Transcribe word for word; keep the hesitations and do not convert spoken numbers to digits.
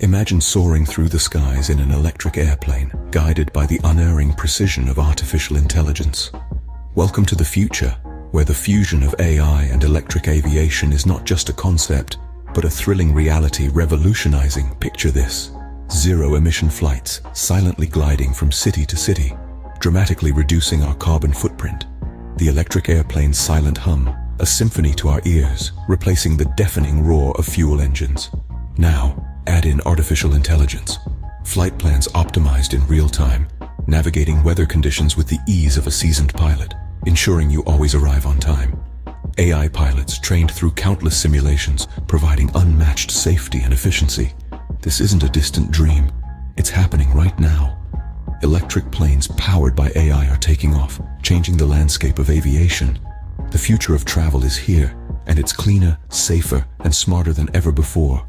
Imagine soaring through the skies in an electric airplane, guided by the unerring precision of artificial intelligence. Welcome to the future, where the fusion of A I and electric aviation is not just a concept, but a thrilling reality revolutionizing, picture this, zero-emission flights silently gliding from city to city, dramatically reducing our carbon footprint. The electric airplane's silent hum, a symphony to our ears, replacing the deafening roar of fuel engines. Now, add in artificial intelligence. Flight plans optimized in real time, navigating weather conditions with the ease of a seasoned pilot, ensuring you always arrive on time. A I pilots trained through countless simulations, providing unmatched safety and efficiency. This isn't a distant dream. It's happening right now. Electric planes powered by A I are taking off, changing the landscape of aviation. The future of travel is here, and it's cleaner, safer, and smarter than ever before.